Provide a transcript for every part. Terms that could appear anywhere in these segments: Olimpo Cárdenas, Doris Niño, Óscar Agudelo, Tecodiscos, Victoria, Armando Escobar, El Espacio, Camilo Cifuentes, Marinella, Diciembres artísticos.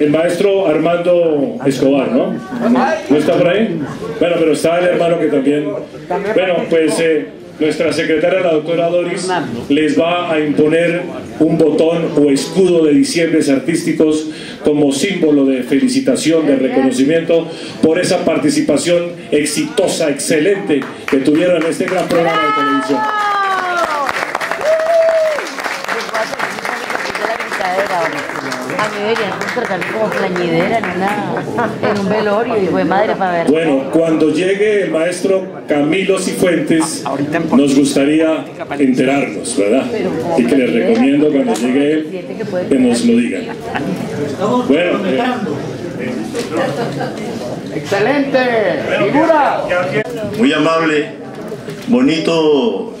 el maestro Armando Escobar, ¿no? ¿No está por ahí? Bueno, pero está el hermano que también... Bueno, pues nuestra secretaria, la doctora Doris, les va a imponer un botón o escudo de Diciembres Artísticos como símbolo de felicitación, de reconocimiento por esa participación exitosa, excelente que tuvieron en este gran programa de televisión. Bueno, cuando llegue el maestro Camilo Cifuentes nos gustaría enterarnos, ¿verdad? Y que les recomiendo cuando llegue él que nos lo digan. Bueno, excelente figura. Muy amable, bonito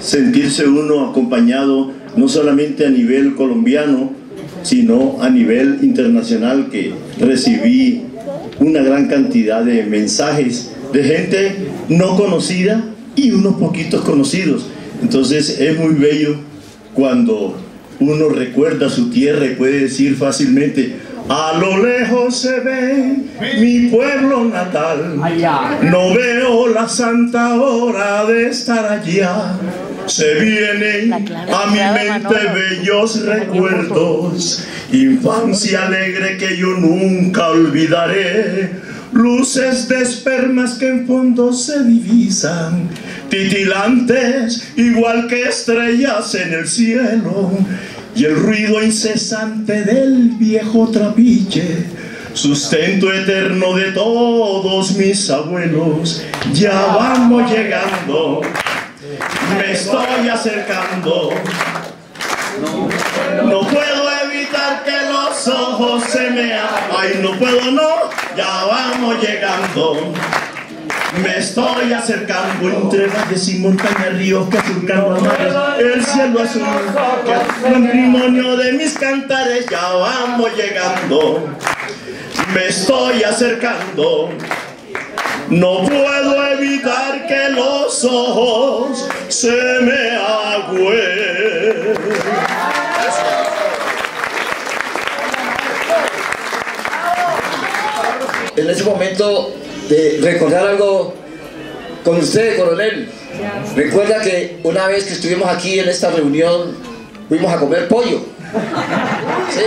sentirse uno acompañado, no solamente a nivel colombiano sino a nivel internacional, que recibí una gran cantidad de mensajes de gente no conocida y unos poquitos conocidos. Entonces es muy bello cuando uno recuerda su tierra y puede decir fácilmente: a lo lejos se ve mi pueblo natal, no veo la santa hora de estar allá. Se vienen a mi mente bellos recuerdos, infancia alegre que yo nunca olvidaré, luces de espermas que en fondo se divisan, titilantes igual que estrellas en el cielo, y el ruido incesante del viejo trapiche, sustento eterno de todos mis abuelos. Ya vamos llegando, me estoy acercando, no puedo evitar que los ojos se me abran. Ay, no puedo, no, ya vamos llegando, me estoy acercando, entre valles y montañas, ríos que surcan los mares, el cielo azul, que es patrimonio de mis cantares. Ya vamos llegando, me estoy acercando, no puedo evitar que los ojos se me agüen. En ese momento de recordar algo con usted, coronel. Recuerda que una vez que estuvimos aquí en esta reunión, fuimos a comer pollo. ¿Sí?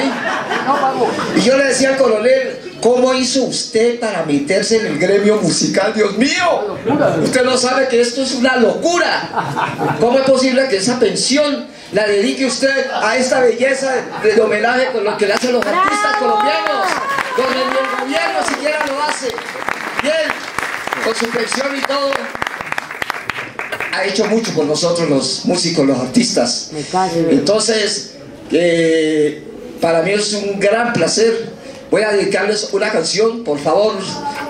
Y yo le decía al coronel: ¿cómo hizo usted para meterse en el gremio musical? ¡Dios mío! Usted no sabe que esto es una locura. ¿Cómo es posible que esa pensión la dedique usted a esta belleza de homenaje con lo que le hacen los artistas colombianos? Donde ni el gobierno siquiera lo hace. Bien, con su pensión y todo, ha hecho mucho por nosotros los músicos, los artistas. Entonces, para mí es un gran placer. Voy a dedicarles una canción, por favor,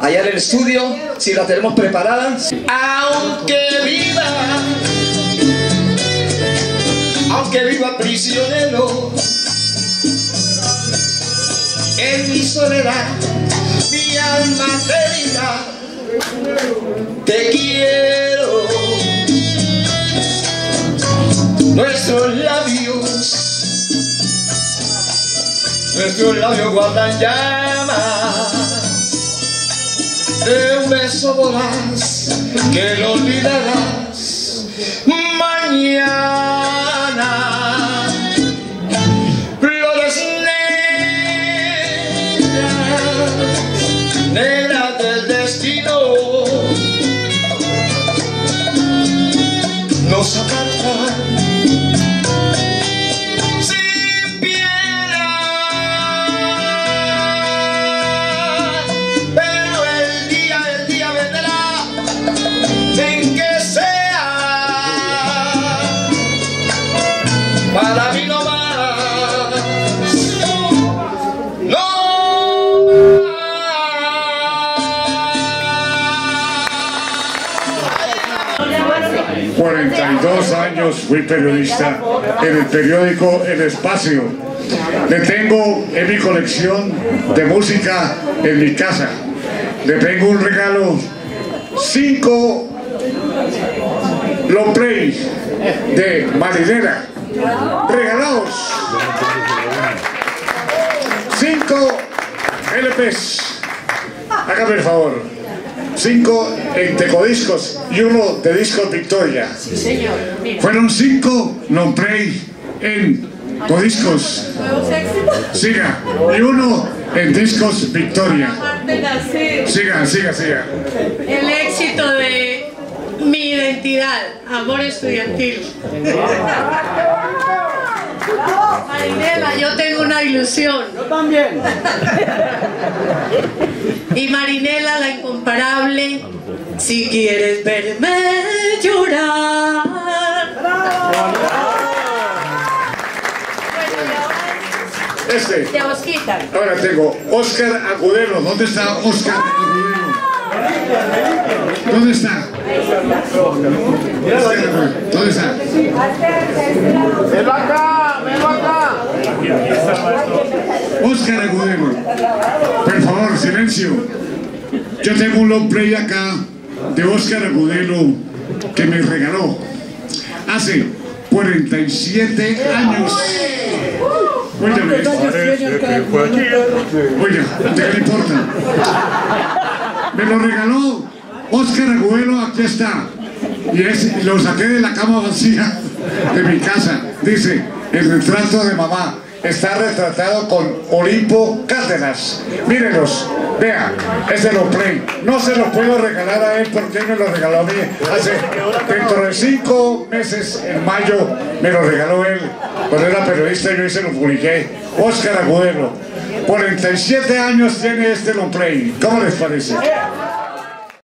allá en el estudio, si la tenemos preparada. Aunque viva prisionero, en mi soledad, mi alma querida, te quiero. Nuestros labios, nuestros labios guardan llamas de un beso voraz que lo olvidarás mañana. Flores negras, negras del destino, nos apartan. Para mí no más, no más. 42 años fui periodista en el periódico El Espacio. Le tengo en mi colección de música en mi casa. Le tengo un regalo, 5 long play de Marinella, regalados. 5 LPs. Hágame el favor. 5 en Tecodiscos y 1 de Discos Victoria. Sí, señor. Mira. Fueron 5 non-play en Tecodiscos. Siga. Y 1 en Discos Victoria. Siga, siga, siga. El éxito de Mi Identidad, Amor Estudiantil. Marinella, yo tengo una ilusión. Yo también. Y Marinella, la incomparable. Si quieres verme llorar. Ya os quitan. Ahora tengo Óscar Agudelo. ¿Dónde está Óscar Agudelo? ¿Dónde está? ¿Dónde está? ¡Venlo acá! ¡Venlo acá! Óscar Agudelo, por favor, silencio. Yo tengo un long play acá de Óscar Agudelo que me regaló hace 47 años. Óigame, ¿de qué importa? Me lo regaló Óscar Agudelo, aquí está. Y es, lo saqué de la cama vacía de mi casa. Dice, el retrato de mamá está retratado con Olimpo Cárdenas. Mírenlos, vean, es de los play. No se los puedo regalar a él porque él me lo regaló a mí. Hace, dentro de 5 meses, en mayo, me lo regaló él. Cuando era periodista yo se lo publiqué. Óscar Agudelo, 47 años tiene este long play. ¿Cómo les parece?